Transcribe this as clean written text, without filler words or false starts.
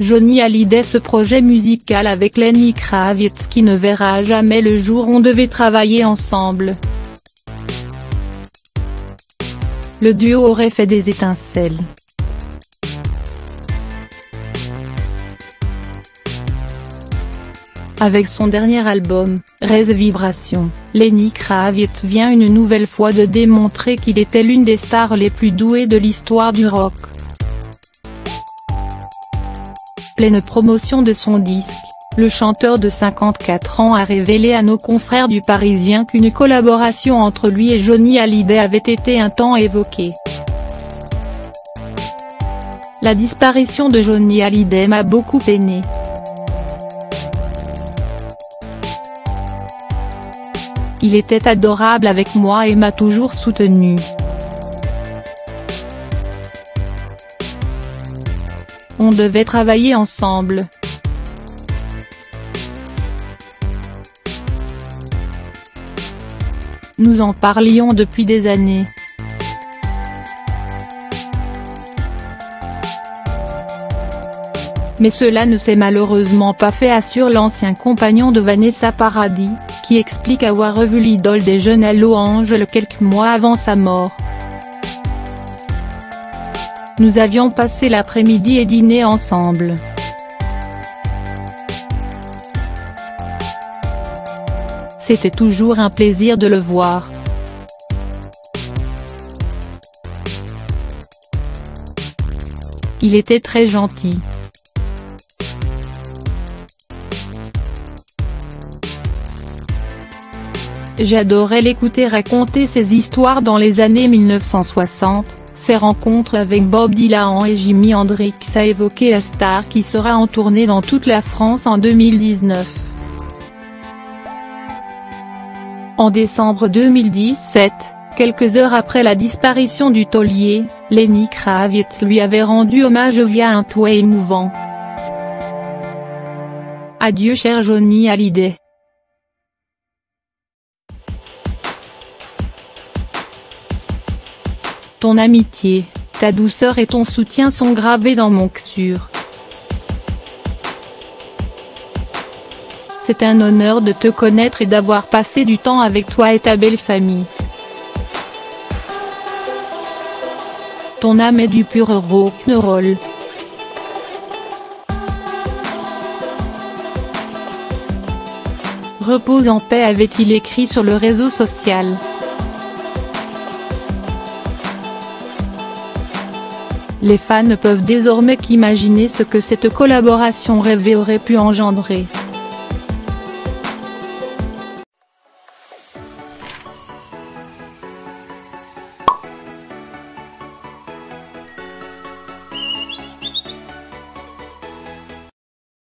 Johnny Hallyday. Ce projet musical avec Lenny Kravitz qui ne verra jamais le jour. On devait travailler ensemble. Le duo aurait fait des étincelles. Avec son dernier album, Raise Vibration, Lenny Kravitz vient une nouvelle fois de démontrer qu'il était l'une des stars les plus douées de l'histoire du rock. Pleine promotion de son disque, le chanteur de 54 ans a révélé à nos confrères du Parisien qu'une collaboration entre lui et Johnny Hallyday avait été un temps évoquée. La disparition de Johnny Hallyday m'a beaucoup peiné. Il était adorable avec moi et m'a toujours soutenu. On devait travailler ensemble. Nous en parlions depuis des années. Mais cela ne s'est malheureusement pas fait, assure l'ancien compagnon de Vanessa Paradis, qui explique avoir revu l'idole des jeunes à Los Angeles quelques mois avant sa mort. Nous avions passé l'après-midi et dîné ensemble. C'était toujours un plaisir de le voir. Il était très gentil. J'adorais l'écouter raconter ses histoires dans les années 1960. Ses rencontres avec Bob Dylan et Jimi Hendrix a évoqué la star qui sera en tournée dans toute la France en 2019. En décembre 2017, quelques heures après la disparition du taulier, Lenny Kravitz lui avait rendu hommage via un tweet émouvant. Adieu cher Johnny Hallyday. Ton amitié, ta douceur et ton soutien sont gravés dans mon cœur. C'est un honneur de te connaître et d'avoir passé du temps avec toi et ta belle famille. Ton âme est du pur rock'n'roll. Repose en paix, avait-il écrit sur le réseau social. Les fans ne peuvent désormais qu'imaginer ce que cette collaboration rêvée aurait pu engendrer.